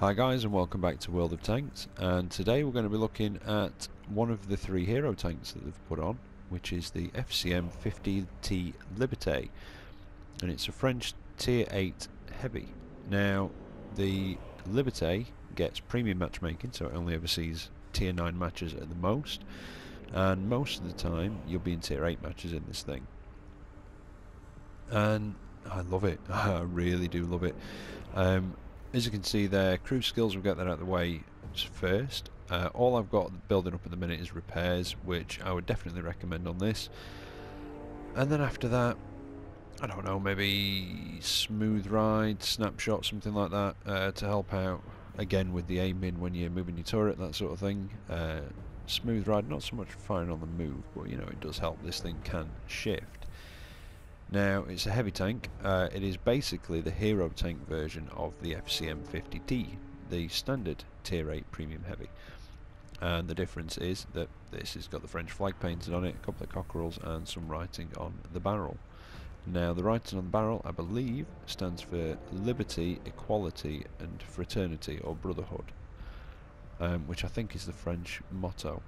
Hi guys and welcome back to World of Tanks, and today we're going to be looking at one of the three hero tanks that they've put on, which is the FCM 50T Liberté, and it's a French Tier 8 heavy. Now the Liberté gets premium matchmaking, so it only ever sees Tier 9 matches at the most, and most of the time you'll be in Tier 8 matches in this thing. And I love it, I really do love it. As you can see there, crew skills, we'll get that out of the way first. All I've got building up at the minute is repairs, which I would definitely recommend on this. And then after that, I don't know, maybe smooth ride, snapshot, something like that, to help out again with the aiming when you're moving your turret, that sort of thing. Smooth ride, not so much firing on the move, but you know, it does help. This thing can shift. Now, it's a heavy tank. It is basically the hero tank version of the FCM 50T, the standard Tier 8 premium heavy. And the difference is that this has got the French flag painted on it, a couple of cockerels and some writing on the barrel. Now, the writing on the barrel, I believe, stands for Liberty, Equality and Fraternity, or Brotherhood, which I think is the French motto.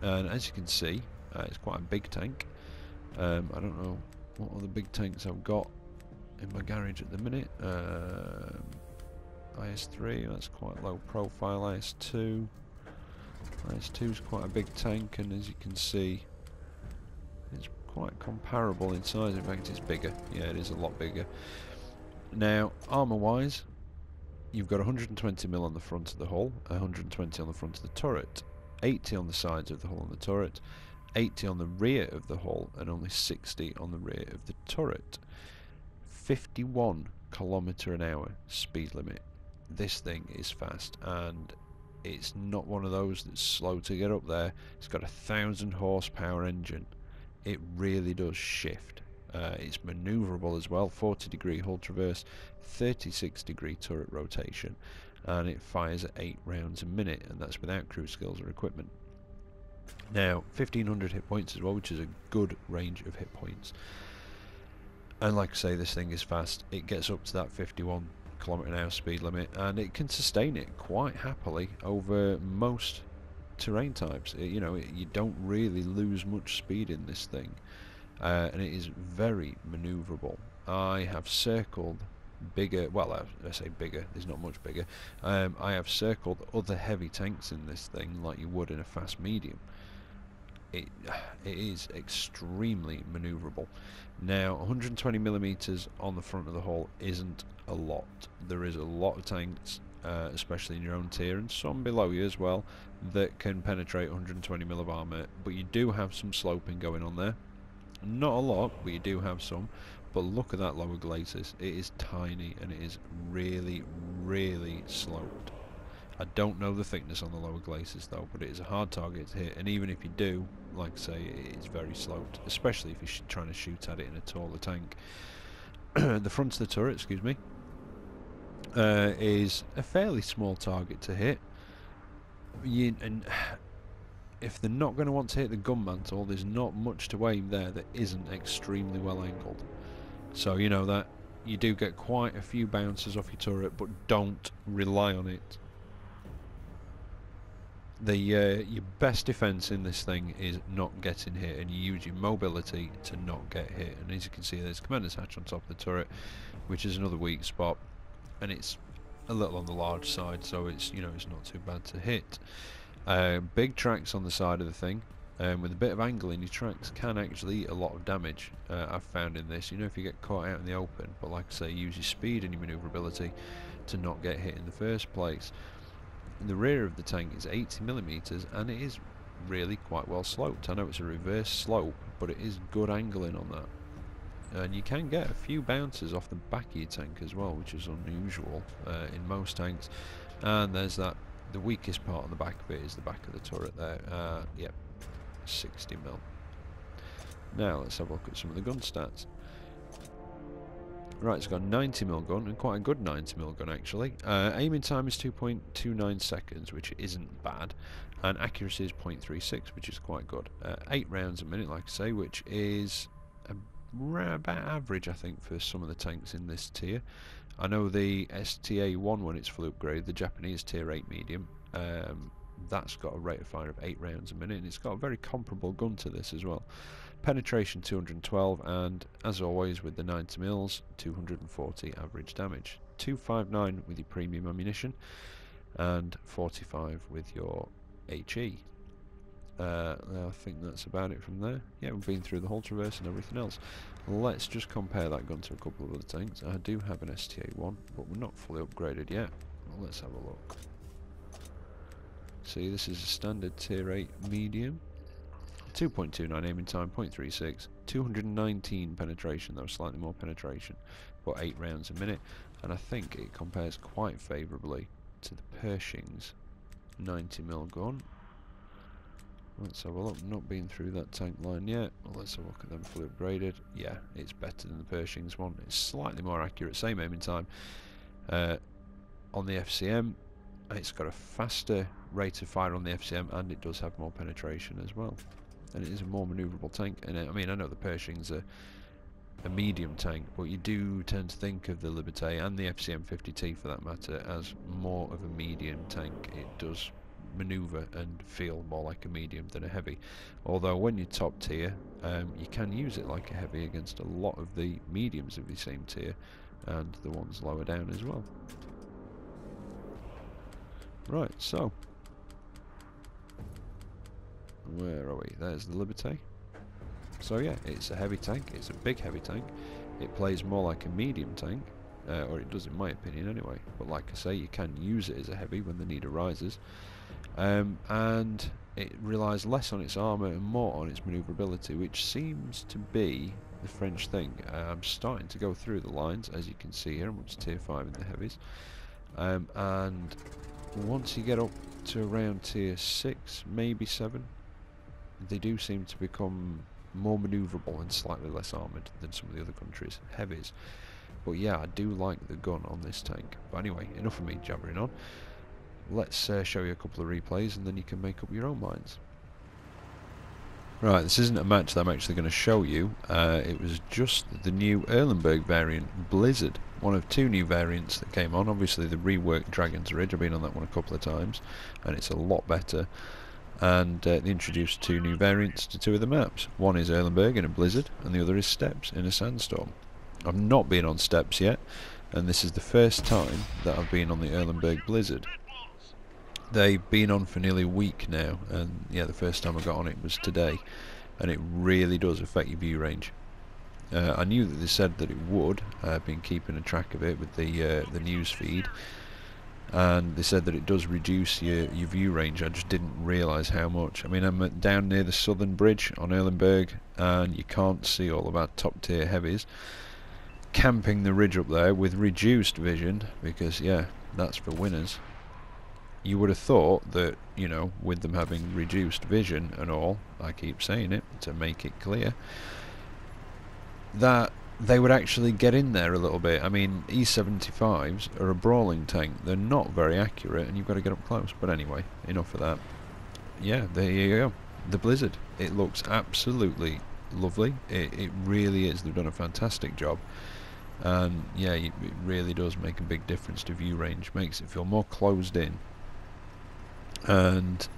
And as you can see, it's quite a big tank. I don't know what other big tanks I've got in my garage at the minute. IS-3, that's quite low profile. IS-2, IS-2 is quite a big tank, and as you can see, it's quite comparable in size. In fact, it's bigger. Yeah, it is a lot bigger. Now, armour-wise, you've got 120mm on the front of the hull, 120 on the front of the turret, 80 on the sides of the hull and the turret, 80 on the rear of the hull and only 60 on the rear of the turret. 51 km/h speed limit. This thing is fast, and it's not one of those that's slow to get up there. It's got a 1000 horsepower engine. It really does shift. It's manoeuvrable as well. 40-degree hull traverse, 36-degree turret rotation, and it fires at 8 rounds a minute, and that's without crew skills or equipment. Now, 1500 hit points as well, which is a good range of hit points. And like I say, this thing is fast. It gets up to that 51 km/h speed limit, and it can sustain it quite happily over most terrain types. You don't really lose much speed in this thing, and it is very manoeuvrable. I have circled bigger, well, I say bigger, there's not much bigger. I have circled other heavy tanks in this thing like you would in a fast medium. It is extremely manoeuvrable. Now, 120mm on the front of the hull isn't a lot. There is a lot of tanks, especially in your own tier and some below you as well, that can penetrate 120mm of armour, but you do have some sloping going on there. Not a lot, but you do have some. But look at that lower glacis. It is tiny, and it is really, really sloped. I don't know the thickness on the lower glacis though, but it is a hard target to hit, and even if you do, like I say, it's very sloped, especially if you're trying to shoot at it in a taller tank. The front of the turret, excuse me, is a fairly small target to hit. And if they're not going to want to hit the gun mantle, there's not much to aim there that isn't extremely well angled. So you know that you do get quite a few bounces off your turret, but don't rely on it. Your best defence in this thing is not getting hit, and you use your mobility to not get hit. And as you can see, there's a commander's hatch on top of the turret, which is another weak spot, and it's a little on the large side, so it's, you know, it's not too bad to hit. Big tracks on the side of the thing. With a bit of angling, your tracks can actually eat a lot of damage, I've found in this, if you get caught out in the open. But like I say, use your speed and your manoeuvrability to not get hit in the first place. The rear of the tank is 80mm, and it is really quite well sloped. I know it's a reverse slope, but it is good angling on that. And you can get a few bounces off the back of your tank as well, which is unusual in most tanks. And there's that, the weakest part on the back of it is the back of the turret there. Yep. 60mm. Now let's have a look at some of the gun stats. Right, it's got a 90mm gun, and quite a good 90mm gun actually. Aiming time is 2.29 seconds, which isn't bad, and accuracy is 0.36, which is quite good. 8 rounds a minute, like I say, which is about average I think for some of the tanks in this tier. I know the STA-1, when it's full upgrade, the Japanese tier 8 medium, that's got a rate of fire of 8 rounds a minute, and it's got a very comparable gun to this as well. Penetration 212, and as always with the 90 mils, 240 average damage. 259 with your premium ammunition, and 45 with your HE. I think that's about it from there. Yeah, we've been through the whole traverse and everything else. Let's just compare that gun to a couple of other tanks. I do have an STA-1, but we're not fully upgraded yet. Well, let's have a look. See, this is a standard tier 8 medium. 2.29 aiming time, 0.36, 219 penetration, though slightly more penetration, but 8 rounds a minute, and I think it compares quite favourably to the Pershing's 90mm gun. Let's have a look. Not been through that tank line yet. Well, let's have a look at them fully upgraded. Yeah, it's better than the Pershing's one. It's slightly more accurate, same aiming time. On the FCM, it's got a faster rate of fire on the FCM, and it does have more penetration as well. And it is a more manoeuvrable tank. And I mean, I know the Pershing's a medium tank, but you do tend to think of the Liberté and the FCM 50T for that matter as more of a medium tank. It does manoeuvre and feel more like a medium than a heavy. Although when you're top tier, you can use it like a heavy against a lot of the mediums of the same tier and the ones lower down as well. Right, so where are we? There's the Liberté. So yeah, it's a heavy tank, it's a big heavy tank, it plays more like a medium tank, or it does in my opinion anyway, but like I say, you can use it as a heavy when the need arises, and it relies less on its armour and more on its manoeuvrability, which seems to be the French thing. I'm starting to go through the lines, as you can see here. I'm up to tier 5 in the heavies, and once you get up to around tier 6, maybe 7, they do seem to become more manoeuvrable and slightly less armoured than some of the other countries' heavies. But yeah, I do like the gun on this tank. But anyway, enough of me jabbering on. Let's show you a couple of replays and then you can make up your own minds. Right, this isn't a match that I'm actually going to show you. It was just the new Erlenberg variant, Blizzard. One of two new variants that came on. Obviously the reworked Dragon's Ridge, I've been on that one a couple of times, and it's a lot better. And they introduced two new variants to two of the maps. One is Erlenberg in a blizzard, and the other is Steppes in a sandstorm. I've not been on Steppes yet, and this is the first time that I've been on the Erlenberg Blizzard. They've been on for nearly a week now, and yeah, the first time I got on it was today, and it really does affect your view range. I knew that they said that it would. I've been keeping a track of it with the news feed, and they said that it does reduce your view range. I just didn't realise how much. I mean, I'm down near the southern bridge on Erlenberg, and you can't see all of our top tier heavies. Camping the ridge up there with reduced vision, because yeah, that's for winners. You would have thought that, you know, with them having reduced vision and all, I keep saying it to make it clear, that they would actually get in there a little bit. I mean, E-75s are a brawling tank. They're not very accurate, and you've got to get up close. But anyway, enough of that. Yeah, there you go. The Blizzard. It looks absolutely lovely. It really is. They've done a fantastic job. And yeah, it really does make a big difference to view range. Makes it feel more closed in. And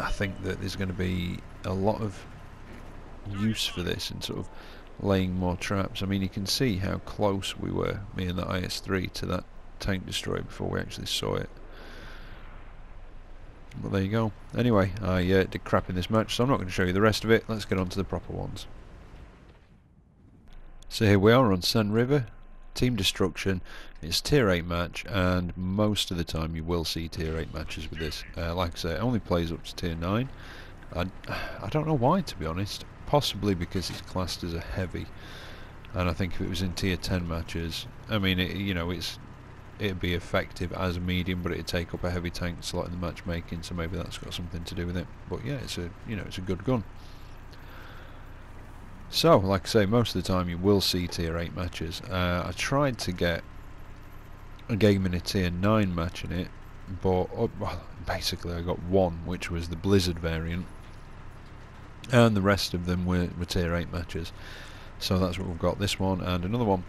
I think that there's going to be a lot of use for this in sort of laying more traps. I mean, you can see how close we were, me and the IS-3, to that tank destroyer before we actually saw it. But there you go. Anyway, I did crap in this match, so I'm not going to show you the rest of it. Let's get on to the proper ones. So here we are on Sand River. Team Destruction. It's tier 8 match, and most of the time you will see tier 8 matches with this. Like I say, it only plays up to tier 9. I don't know why, to be honest. Possibly because it's classed as a heavy, and I think if it was in tier 10 matches, I mean, you know, it'd be effective as a medium, but it'd take up a heavy tank slot in the matchmaking, so maybe that's got something to do with it. But yeah, it's a, you know, it's a good gun. So, like I say, most of the time you will see tier 8 matches. I tried to get a game in a tier 9 match in it, but well, basically I got one, which was the Blizzard variant. And the rest of them were tier 8 matches. So that's what we've got, this one and another one.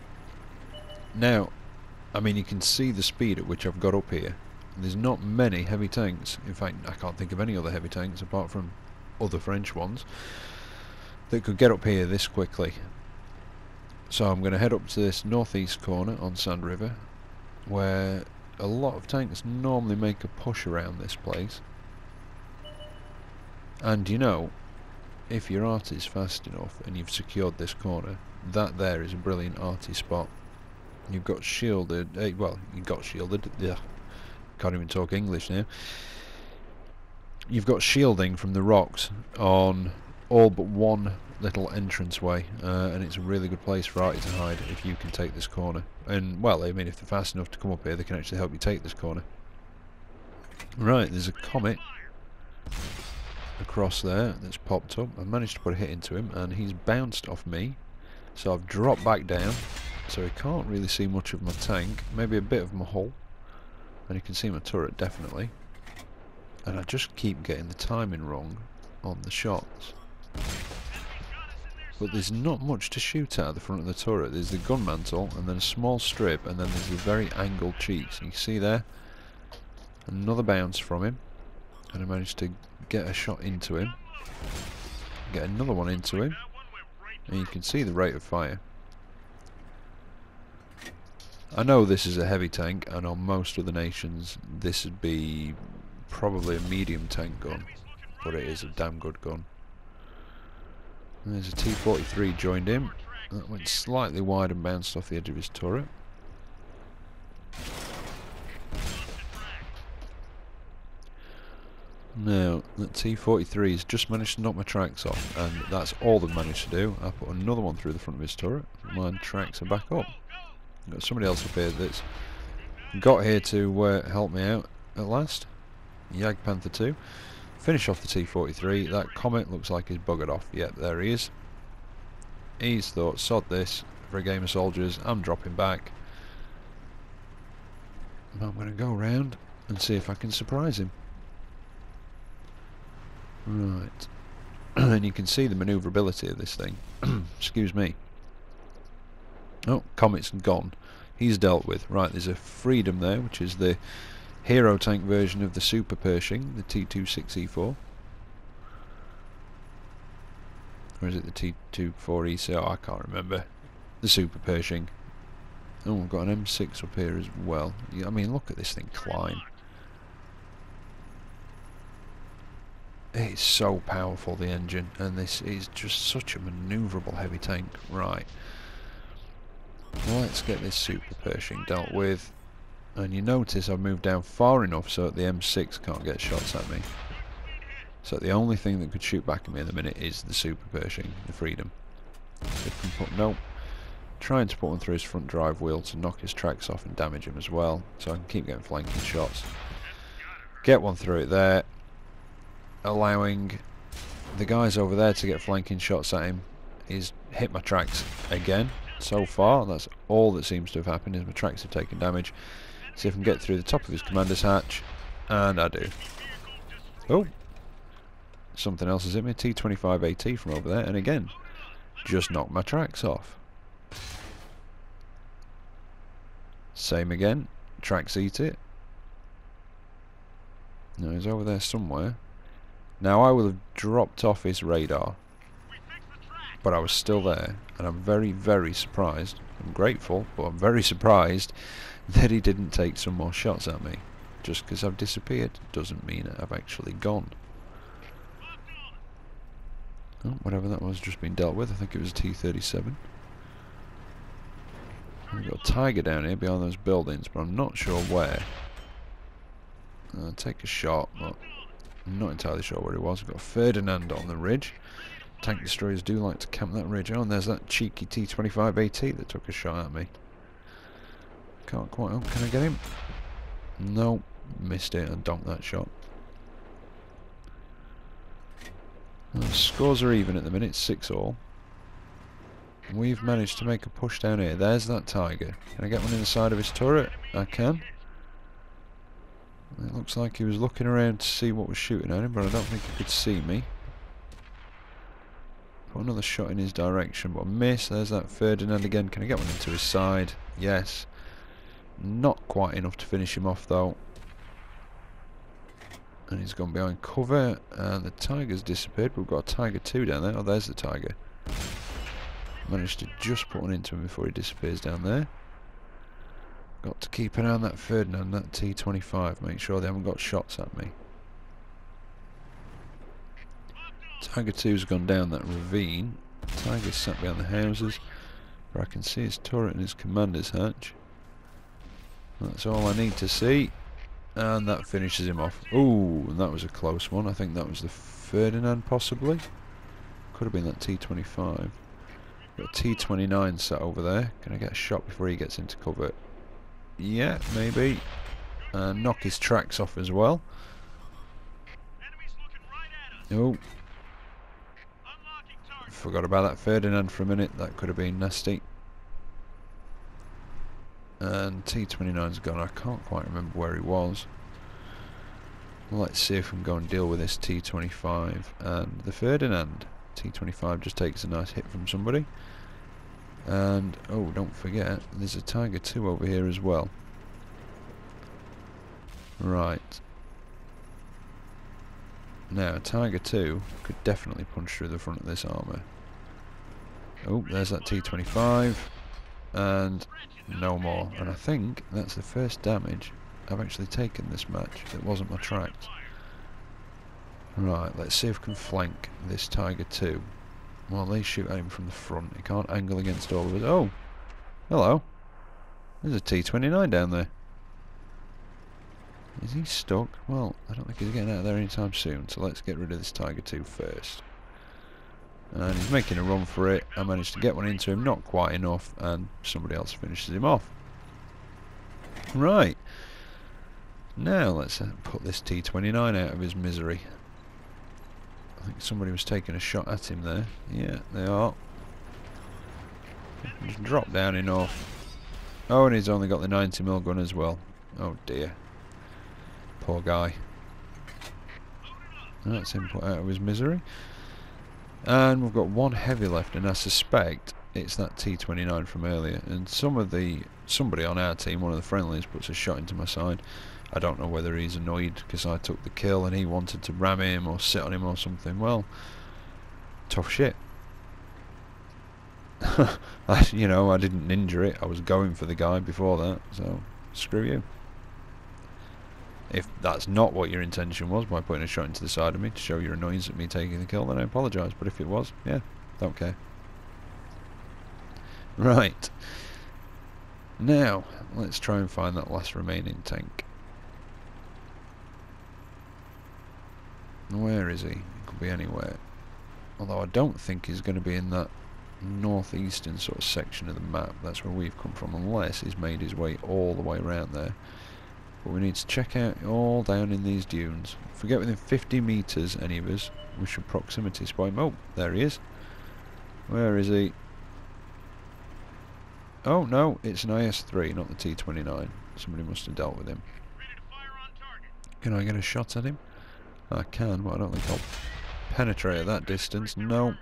Now, I mean, you can see the speed at which I've got up here. There's not many heavy tanks. In fact, I can't think of any other heavy tanks apart from other French ones that could get up here this quickly. So I'm going to head up to this northeast corner on Sand River, where a lot of tanks normally make a push around this place. And you know, if your art is fast enough and you've secured this corner, that there is a brilliant arty spot. You've got shielded, well, you got shielded, yeah, can't even talk English now. You've got shielding from the rocks on all but one little entranceway, and it's a really good place for arty to hide if you can take this corner. And, well, I mean, if they're fast enough to come up here, they can actually help you take this corner. Right, there's a Comet across there that's popped up. I managed to put a hit into him, and he's bounced off me, so I've dropped back down, so he can't really see much of my tank, maybe a bit of my hull, and he can see my turret, definitely. And I just keep getting the timing wrong on the shots. But there's not much to shoot at the front of the turret. There's the gun mantle, and then a small strip, and then there's the very angled cheeks. You can see there, another bounce from him, and I managed to get a shot into him, get another one into him, and you can see the rate of fire. I know this is a heavy tank, and on most other nations this would be probably a medium tank gun, but it is a damn good gun. And there's a T-43 joined in. That went slightly wide and bounced off the edge of his turret. Now, that T-43 has just managed to knock my tracks off, and that's all they've managed to do. I put another one through the front of his turret. Mine tracks are back up. I've got somebody else up here that's got here to help me out at last. Jagdpanther 2. Finish off the T-43. That Comet looks like he's buggered off. Yep, there he is. He's thought, sod this, for a game of soldiers, I'm dropping back. And I'm going to go around and see if I can surprise him. Right, and you can see the manoeuvrability of this thing. Excuse me. Oh, Comet's gone. He's dealt with. Right, there's a Freedom there, which is the hero tank version of the Super Pershing, the T26E4. Or is it the T24E4? I can't remember. The Super Pershing. Oh, we've got an M6 up here as well. I mean, look at this thing climb. It's so powerful, the engine, and this is just such a manoeuvrable heavy tank. Right, let's get this Super Pershing dealt with, and you notice I've moved down far enough so that the M6 can't get shots at me. So the only thing that could shoot back at me in the minute is the Super Pershing, the Freedom. So if we can put, nope, trying to put one through his front drive wheel to knock his tracks off and damage him as well, so I can keep getting flanking shots. Get one through it there, allowing the guys over there to get flanking shots at him. He's hit my tracks again. So far, that's all that seems to have happened, is my tracks have taken damage. See if I can get through the top of his commander's hatch, and I do. Oh, something else has hit me, T25AT from over there, and again, just knocked my tracks off. Same again, tracks eat it. No, he's over there somewhere. Now, I will have dropped off his radar, but I was still there, and I'm very, very surprised. I'm grateful, but I'm very surprised that he didn't take some more shots at me. Just because I've disappeared doesn't mean I've actually gone. Oh, whatever that was just been dealt with. I think it was a T-37. We've got a Tiger down here behind those buildings, but I'm not sure where. I'll take a shot, but I'm not entirely sure where he was. I've got Ferdinand on the ridge. Tank destroyers do like to camp that ridge. Oh, and there's that cheeky T-25AT that took a shot at me. Can't quite... Oh, can I get him? No, missed it and dunked that shot. Well, scores are even at the minute, 6 all. We've managed to make a push down here. There's that Tiger. Can I get one in the side of his turret? I can. It looks like he was looking around to see what was shooting at him, but I don't think he could see me. Put another shot in his direction, but I miss. There's that Ferdinand again. Can I get one into his side? Yes. Not quite enough to finish him off though. And he's gone behind cover, and the Tiger's disappeared. We've got a Tiger II down there. Oh, there's the Tiger. Managed to just put one into him before he disappears down there. Got to keep an eye on that Ferdinand, that T-25. Make sure they haven't got shots at me. Tiger II's gone down that ravine. Tiger's sat behind the houses, where I can see his turret and his commander's hatch. That's all I need to see. And that finishes him off. Ooh, and that was a close one. I think that was the Ferdinand, possibly. Could have been that T-25. Got a T-29 sat over there. Can I get a shot before he gets into cover? Yeah, maybe. And knock his tracks off as well. Oh. Forgot about that Ferdinand for a minute. That could have been nasty. And T-29's gone. I can't quite remember where he was. Let's see if we can go and deal with this T-25 and the Ferdinand. T-25 just takes a nice hit from somebody. And, oh, don't forget, there's a Tiger II over here as well. Right. Now, Tiger II could definitely punch through the front of this armour. Oh, there's that T-25. And no more. And I think that's the first damage I've actually taken this match. It wasn't my tract. Right, let's see if we can flank this Tiger II. Well, they shoot at him from the front. He can't angle against all of us. Oh! Hello! There's a T-29 down there. Is he stuck? Well, I don't think he's getting out of there anytime soon, so let's get rid of this Tiger II first. And he's making a run for it. I managed to get one into him, not quite enough, and somebody else finishes him off. Right. Now let's put this T-29 out of his misery. I think somebody was taking a shot at him there. Yeah, they are. Just drop down enough. Oh, and he's only got the 90mm gun as well. Oh dear. Poor guy. That's him put out of his misery. And we've got one heavy left, and I suspect it's that T-29 from earlier. And somebody on our team, one of the friendlies, puts a shot into my side. I don't know whether he's annoyed because I took the kill and he wanted to ram him or sit on him or something. Well, tough shit. You know, I didn't injure it. I was going for the guy before that, so screw you. If that's not what your intention was by putting a shot into the side of me to show your annoyance at me taking the kill, then I apologise. But if it was, yeah, don't care. Right. Now, let's try and find that last remaining tank. Where is he? He could be anywhere. Although I don't think he's going to be in that northeastern sort of section of the map. That's where we've come from, unless he's made his way all the way around there. But we need to check out all down in these dunes. If we get within 50 metres, any of us, we should proximity spy him. Oh, there he is. Where is he? Oh, no, it's an IS-3, not the T-29. Somebody must have dealt with him. Can I get a shot at him? I can, but I don't think I'll penetrate at that distance. No.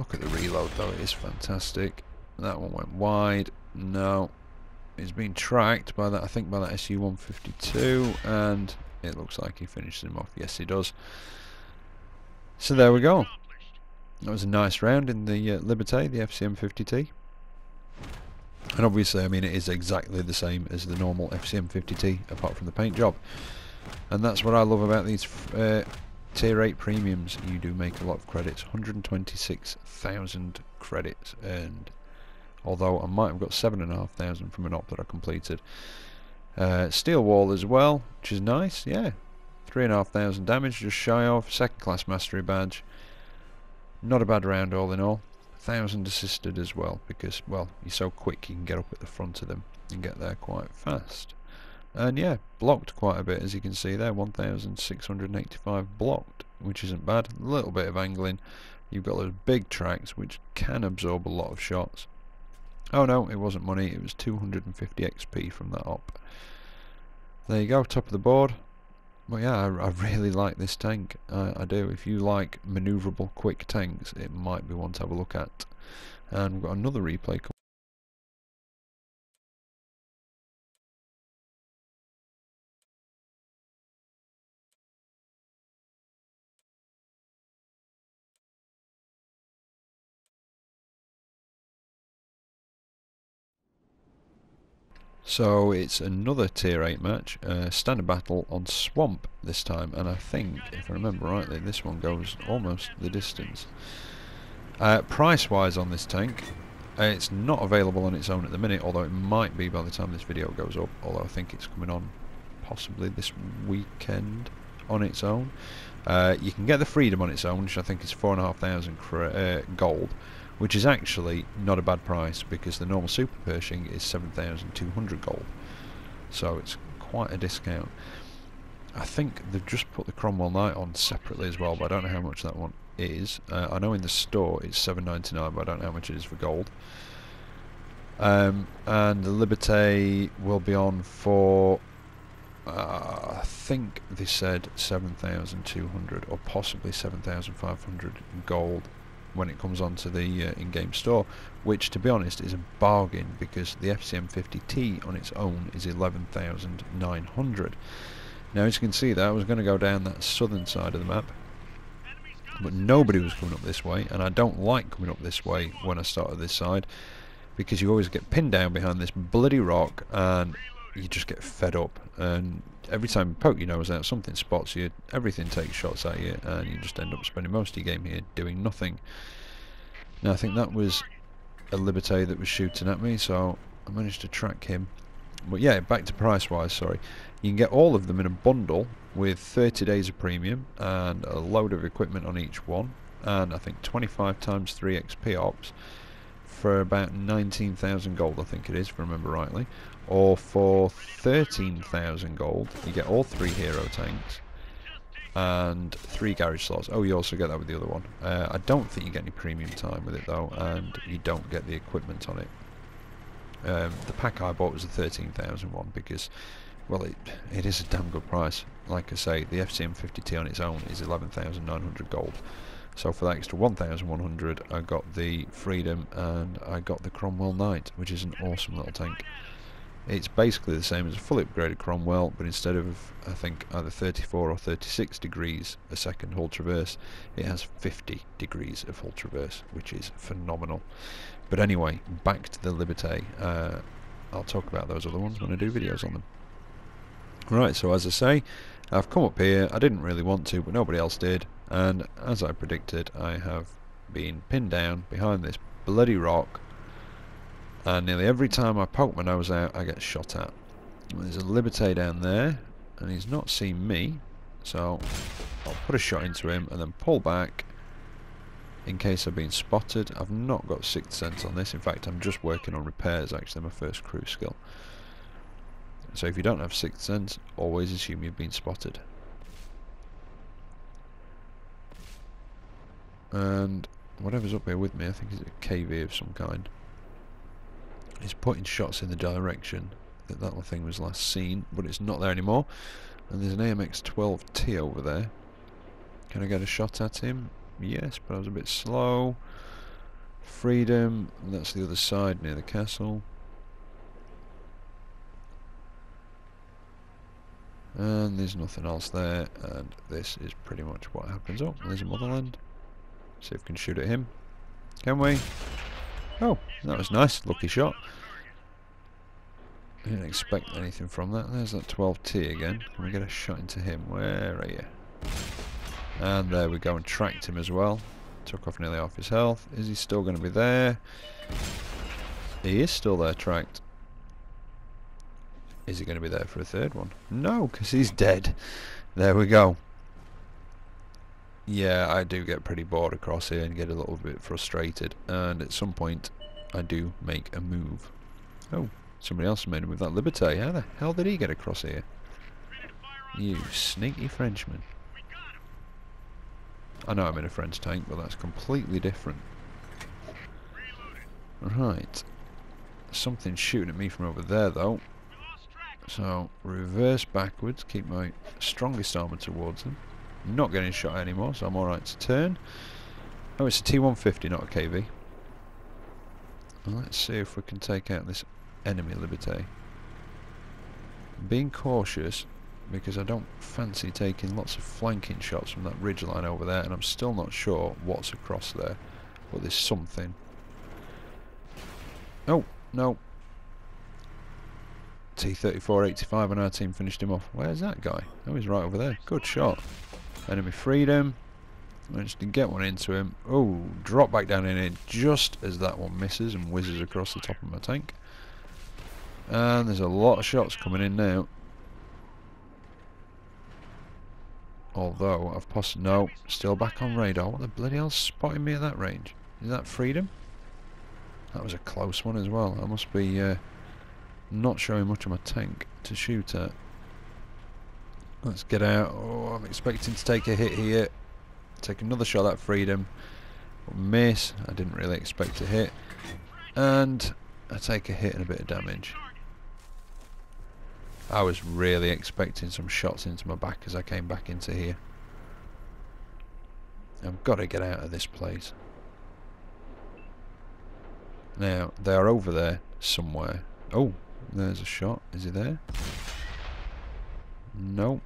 Look at the reload, though. It is fantastic. That one went wide. No. He's been tracked by that, I think, by that SU 152, and it looks like he finishes him off. Yes, he does. So there we go. That was a nice round in the Liberté, the FCM 50T. And obviously, I mean, it is exactly the same as the normal FCM 50T, apart from the paint job. And that's what I love about these Tier 8 premiums. You do make a lot of credits, 126,000 credits earned. Although I might have got 7,500 from an op that I completed. Steel wall as well, which is nice, yeah. 3,500 damage, just shy of. Second class mastery badge. Not a bad round all in all. 1,000 assisted as well, because, well, you're so quick you can get up at the front of them and get there quite fast. And yeah, blocked quite a bit, as you can see there. 1,685 blocked, which isn't bad. A little bit of angling. You've got those big tracks, which can absorb a lot of shots. Oh no, it wasn't money, it was 250 XP from that op. There you go, top of the board. But yeah, I really like this tank, I do. If you like manoeuvrable quick tanks, it might be one to have a look at. And we've got another replay coming. So it's another tier 8 match, standard battle on swamp this time, and I think, if I remember rightly, this one goes almost the distance. Price wise on this tank, it's not available on its own at the minute, although it might be by the time this video goes up, although I think it's coming on possibly this weekend on its own. You can get the Freedom on its own, which I think is 4,500 gold, which is actually not a bad price because the normal Super Pershing is 7,200 gold, so it's quite a discount. I think they've just put the Cromwell Knight on separately as well, but I don't know how much that one is. I know in the store it's $7.99, but I don't know how much it is for gold. And the Liberté will be on for, I think they said 7,200 or possibly 7,500 gold when it comes onto the in-game store, which to be honest is a bargain because the FCM 50T on its own is 11,900. Now as you can see there, I was going to go down that southern side of the map, but nobody was coming up this way, and I don't like coming up this way when I start at this side because you always get pinned down behind this bloody rock and you just get fed up, and every time you poke your nose out something spots you, everything takes shots at you, and you just end up spending most of your game here doing nothing. Now I think that was a Liberté that was shooting at me, so I managed to track him. But yeah, back to price wise, sorry, you can get all of them in a bundle with 30 days of premium and a load of equipment on each one, and I think 25 times 3 XP ops for about 19,000 gold, I think it is, if I remember rightly, or for 13,000 gold you get all 3 hero tanks and 3 garage slots. Oh, you also get that with the other one. I don't think you get any premium time with it though, and you don't get the equipment on it. The pack I bought was the 13,000 one because, well, it is a damn good price. Like I say, the FCM 50T on its own is 11,900 gold. So for that extra 1,100 I got the Freedom and I got the Cromwell Knight, which is an awesome little tank. It's basically the same as a fully upgraded Cromwell, but instead of, I think, either 34 or 36 degrees a second hull traverse, it has 50 degrees of hull traverse, which is phenomenal. But anyway, back to the Liberté. I'll talk about those other ones when I do videos on them. Right, so as I say, I've come up here. I didn't really want to, but nobody else did. And as I predicted, I have been pinned down behind this bloody rock, and nearly every time I poke my nose out I get shot at. There's a Liberté down there and he's not seen me, so I'll put a shot into him and then pull back in case I've been spotted. I've not got 6th sense on this. In fact, I'm just working on repairs, actually, my first crew skill. So if you don't have 6th sense, always assume you've been spotted. And whatever's up here with me, I think it's a KV of some kind, is putting shots in the direction that little thing was last seen, but it's not there anymore. And there's an AMX 12T over there. Can I get a shot at him? Yes, but I was a bit slow. Freedom, and that's the other side near the castle. And there's nothing else there, and this is pretty much what happens. Oh, there's a Motherland. See if we can shoot at him. Can we? Oh, that was nice. Lucky shot. I didn't expect anything from that. There's that 12T again. Can we get a shot into him? Where are you? And there we go, and tracked him as well. Took off nearly half his health. Is he still going to be there? He is still there, tracked. Is he going to be there for a third one? No, because he's dead. There we go. Yeah, I do get pretty bored across here and get a little bit frustrated, and at some point I do make a move. Oh, somebody else made him with that Liberté. How the hell did he get across here? You sneaky Frenchman. I know I'm in a French tank, but that's completely different. Right. Something's shooting at me from over there, though. So, reverse backwards, keep my strongest armour towards them. Not getting shot anymore, so I'm alright to turn. Oh, it's a T150, not a KV. Let's see if we can take out this enemy Liberté. Being cautious, because I don't fancy taking lots of flanking shots from that ridgeline over there, and I'm still not sure what's across there, but there's something. Oh, no. T-34-85 and our team finished him off. Where's that guy? Oh, he's right over there. Good shot. Enemy Freedom. I just didn't get one into him. Oh, drop back down in here just as that one misses and whizzes across the top of my tank. And there's a lot of shots coming in now. Although, I've passed... No, still back on radar. What the bloody hell's spotting me at that range? Is that Freedom? That was a close one as well. I must be not showing much of my tank to shoot at. Let's get out. Oh, I'm expecting to take a hit here. Take another shot at Freedom. Miss. I didn't really expect a hit. And I take a hit and a bit of damage. I was really expecting some shots into my back as I came back into here. I've got to get out of this place. Now, they are over there somewhere. Oh, there's a shot. Is he there? No.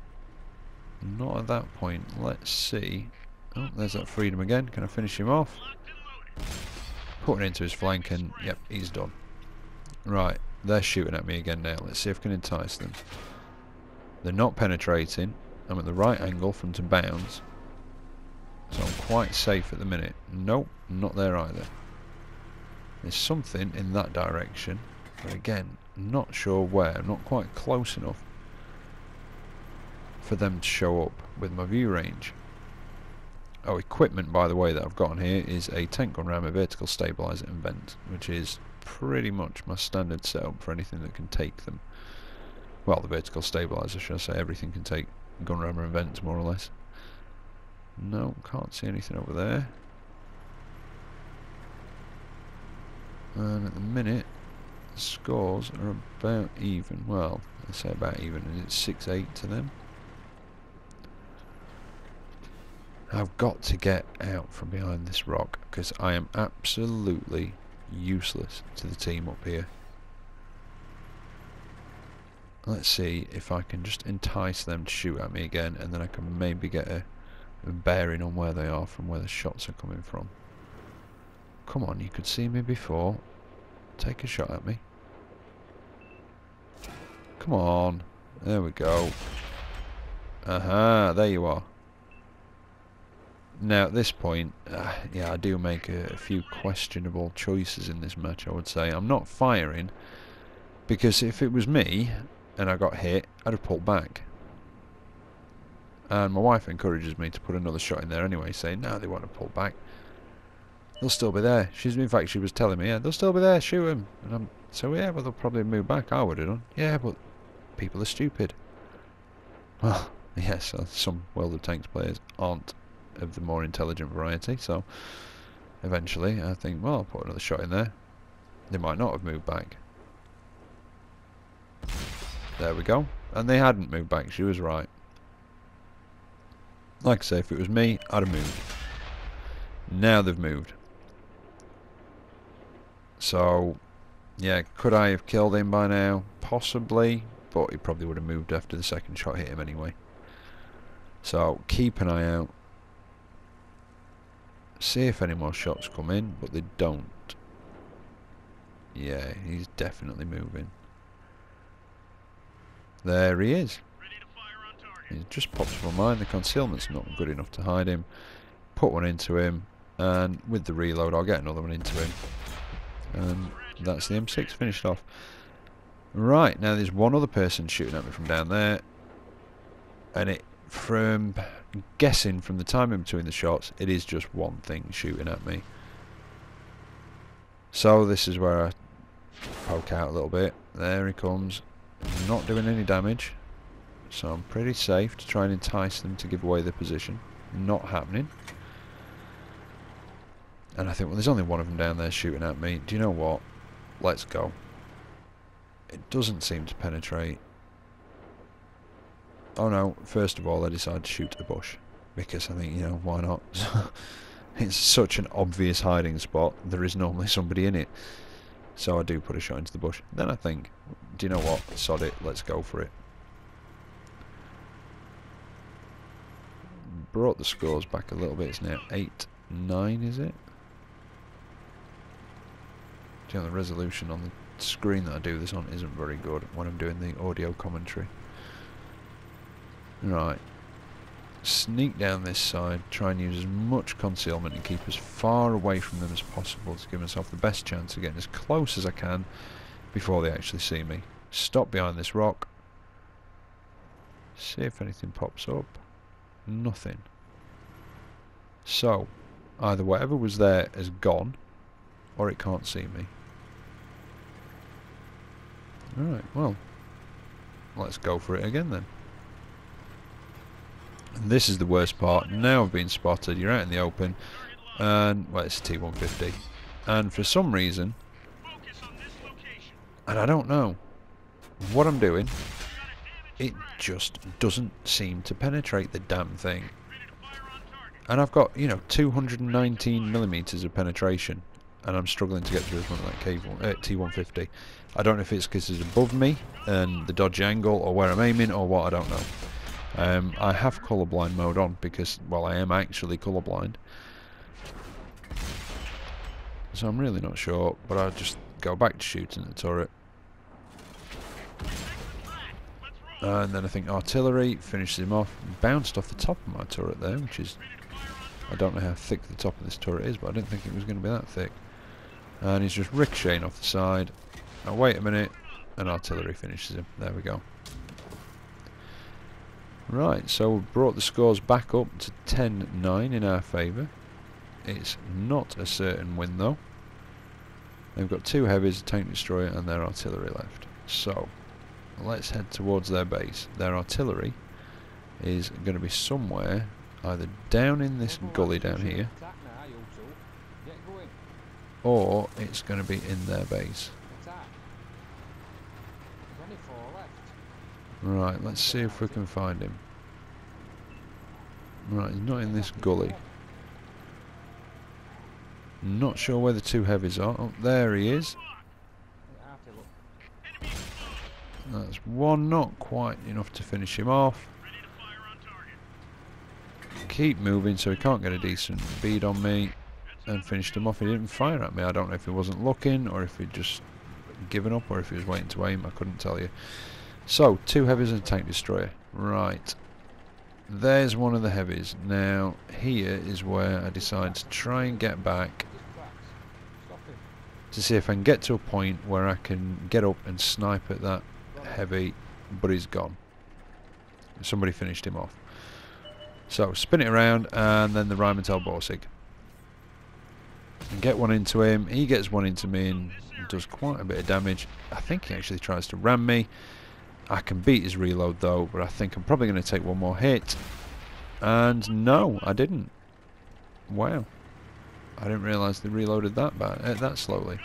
Not at that point. Let's see. Oh, there's that Freedom again. Can I finish him off? Putting into his flank and, yep, he's done. Right. They're shooting at me again now. Let's see if I can entice them. They're not penetrating. I'm at the right angle from to bounds. So I'm quite safe at the minute. Nope, not there either. There's something in that direction. But again, not sure where. I'm not quite close enough for them to show up with my view range. Oh, equipment, by the way, that I've got on here is a tank gun ram, a vertical stabilizer and vent, which is pretty much my standard setup for anything that can take them. Well, the vertical stabilizer, should I say, everything can take gun rammer and vents, more or less. No, can't see anything over there. And at the minute, the scores are about even. Well, I say about even, and it's 6-8 to them. I've got to get out from behind this rock because I am absolutely useless to the team up here. Let's see if I can just entice them to shoot at me again, and then I can maybe get a bearing on where they are from where the shots are coming from. Come on, you could see me before. Take a shot at me. Come on. There we go. Aha, there you are. Now at this point, yeah, I do make a few questionable choices in this match, I would say. I'm not firing, because if it was me and I got hit, I'd have pulled back. And my wife encourages me to put another shot in there anyway, saying, no, they want to pull back. They'll still be there. In fact, she was telling me, yeah, they'll still be there, shoot them. And I'm, so yeah, well, they'll probably move back, I would have done. Yeah, but people are stupid. Well, yes, some World of Tanks players aren't of the more intelligent variety, so eventually I think, well, I'll put another shot in there. They might not have moved back. There we go. And they hadn't moved back, she was right. Like I say, if it was me, I'd have moved. Now they've moved. So, yeah, could I have killed him by now? Possibly, but he probably would have moved after the second shot hit him anyway. So, keep an eye out. See if any more shots come in, but they don't. Yeah, he's definitely moving. There he is. He's just popped from mine. The concealment's not good enough to hide him. Put one into him, and with the reload I'll get another one into him. And that's the M6 finished off. Right, now there's one other person shooting at me from down there. And it, from guessing from the time in between the shots, it is just one thing shooting at me. So this is where I poke out a little bit. There he comes. Not doing any damage. So I'm pretty safe to try and entice them to give away their position. Not happening. And I think, well, there's only one of them down there shooting at me. Do you know what? Let's go. It doesn't seem to penetrate. Oh no, first of all I decided to shoot a bush. Because I think, you know, why not? It's such an obvious hiding spot, there is normally somebody in it. So I do put a shot into the bush. Then I think, do you know what? Sod it, let's go for it. Brought the scores back a little bit, it's now 8-9, is it? Do you know the resolution on the screen that I do this on isn't very good when I'm doing the audio commentary. Right. Sneak down this side, try and use as much concealment and keep as far away from them as possible to give myself the best chance of getting as close as I can before they actually see me. Stop behind this rock. See if anything pops up. Nothing. So, either whatever was there is gone, or it can't see me. Alright, well, let's go for it again then. And this is the worst part. Now I've been spotted, you're out in the open, and, well, it's a T150. And for some reason, and I don't know what I'm doing, it just doesn't seem to penetrate the damn thing. And I've got, you know, 219mm of penetration, and I'm struggling to get through as one of that T150. I don't know if it's because it's above me, and the dodgy angle, or where I'm aiming, or what, I don't know. I have colourblind mode on, because, well, I am actually colourblind. So I'm really not sure, but I'll just go back to shooting the turret. And then I think artillery finishes him off. Bounced off the top of my turret there, which is... I don't know how thick the top of this turret is, but I didn't think it was going to be that thick. And he's just ricocheting off the side. Now wait a minute, and artillery finishes him. There we go. Right, so we've brought the scores back up to 10-9 in our favour. It's not a certain win, though. They've got two heavies, a tank destroyer, and their artillery left. So... let's head towards their base. Their artillery is going to be somewhere, either down in this gully down here, or it's going to be in their base. Right, let's see if we can find him. Right, he's not in this gully. Not sure where the two heavies are. Oh, there he is. That's one, not quite enough to finish him off. Keep moving so he can't get a decent bead on me, and finished him off. He didn't fire at me. I don't know if he wasn't looking, or if he'd just given up, or if he was waiting to aim. I couldn't tell you. So, two heavies and a tank destroyer. Right. There's one of the heavies. Now, here is where I decide to try and get back, to see if I can get to a point where I can get up and snipe at that heavy, but he's gone. Somebody finished him off. So spin it around, and then the Rheinmetall Borsig, and get one into him. He gets one into me and does quite a bit of damage. I think he actually tries to ram me. I can beat his reload though, but I think I'm probably going to take one more hit. And no, I didn't. Wow, I didn't realise they reloaded that bad, that slowly.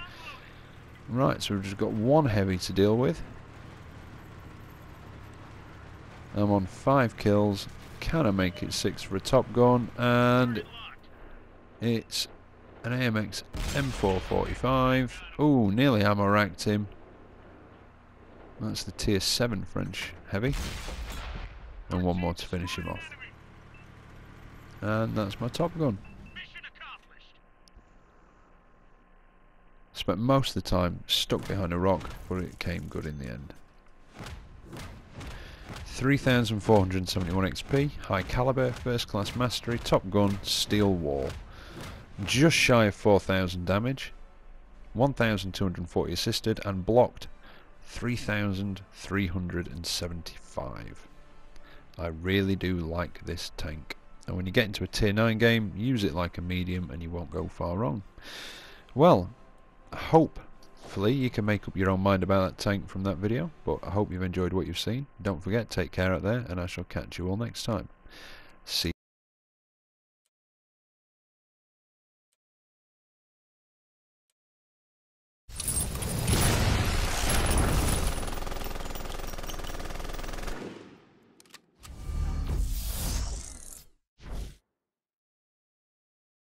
Right, so we've just got one heavy to deal with. I'm on 5 kills. Can I make it 6 for a top gun? And it's an AMX M445. Ooh, nearly ammo racked him. That's the tier 7 French heavy. And one more to finish him off. And that's my top gun. Spent most of the time stuck behind a rock, but it came good in the end. 3,471 XP, high caliber, first class mastery, top gun, steel wall. Just shy of 4,000 damage, 1,240 assisted, and blocked 3,375. I really do like this tank. And when you get into a tier 9 game, use it like a medium and you won't go far wrong. Well, hopefully you can make up your own mind about that tank from that video, but I hope you've enjoyed what you've seen. Don't forget, take care out there, and I shall catch you all next time. See you.